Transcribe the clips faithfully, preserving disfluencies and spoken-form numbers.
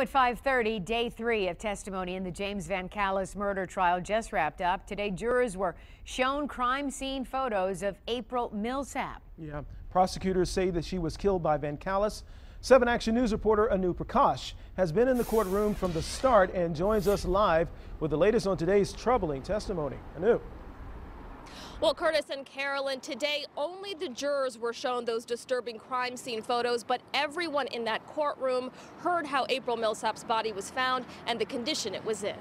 At five thirty, day three of testimony in the James Van Callis murder trial just wrapped up. Today, jurors were shown crime scene photos of April Millsap. Yeah, prosecutors say that she was killed by Van Callis. seven Action News reporter Anu Prakash has been in the courtroom from the start and joins us live with the latest on today's troubling testimony. Anu. Well, Curtis and Carolyn, today only the jurors were shown those disturbing crime scene photos, but everyone in that courtroom heard how April Millsap's body was found and the condition it was in.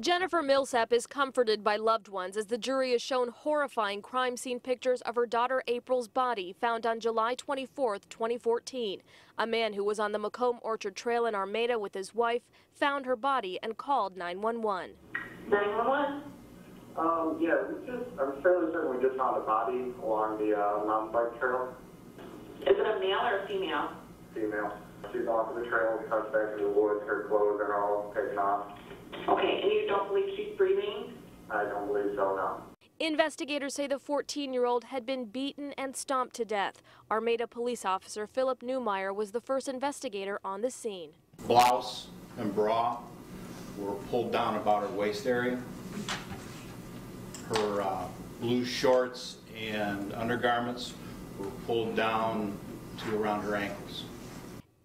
Jennifer Millsap is comforted by loved ones as the jury is shown horrifying crime scene pictures of her daughter April's body found on July twenty-fourth, twenty fourteen. A man who was on the Macomb Orchard Trail in Armada with his wife found her body and called nine one one. nine one one? Um, yeah, we just, I'm fairly certain we just found a body along the uh, mountain bike trail. Is it a male or a female? Female. She's off of the trail, we touched back in the woods, her clothes are all taken off. Okay, and you don't believe she's breathing? I don't believe so, no. Investigators say the fourteen-year-old had been beaten and stomped to death. Armada police officer Philip Newmeyer was the first investigator on the scene. Blouse and bra were pulled down about her waist area. Her uh, blue shorts and undergarments were pulled down to around her ankles.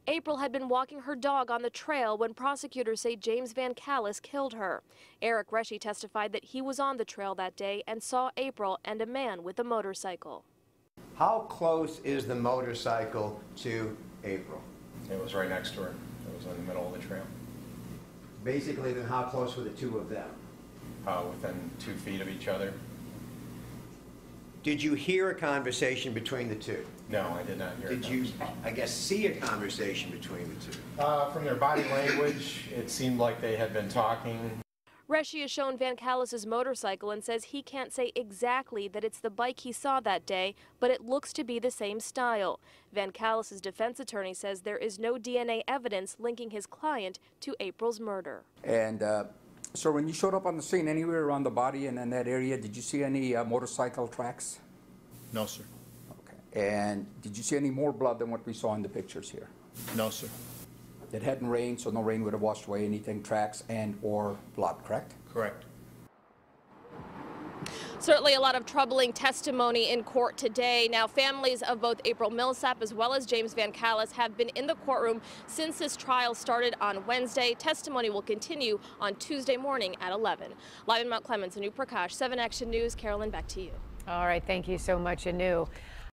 April had been walking her dog on the trail when prosecutors say James Van Callis killed her. Eric Reshe testified that he was on the trail that day and saw April and a man with a motorcycle. How close is the motorcycle to April? It was right next to her. It was in the middle of the trail. Basically, then how close were the two of them? Uh, within two feet of each other. Did you hear a conversation between the two? No, I did not hear. Did you, I guess, see a conversation between the two? Uh, from their body language, it seemed like they had been talking. Reshe has shown Van Callis's motorcycle and says he can't say exactly that it's the bike he saw that day, but it looks to be the same style. Van Callis's defense attorney says there is no D N A evidence linking his client to April's murder. And. Uh, So when you showed up on the scene, anywhere around the body and in that area, did you see any uh, motorcycle tracks? No, sir. Okay. And did you see any more blood than what we saw in the pictures here? No, sir. It hadn't rained, so no rain would have washed away anything, tracks and or blood, correct? Correct. Certainly a lot of troubling testimony in court today. Now, families of both April Millsap as well as James Van Callis have been in the courtroom since this trial started on Wednesday. Testimony will continue on Tuesday morning at eleven. Live in Mount Clemens, Anu Prakash, seven Action News. Carolyn, back to you. All right, thank you so much, Anu.